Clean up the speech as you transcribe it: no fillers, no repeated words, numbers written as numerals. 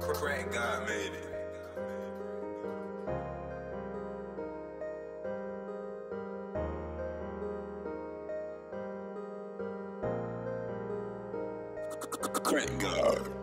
CrackGod made it. CrackGod.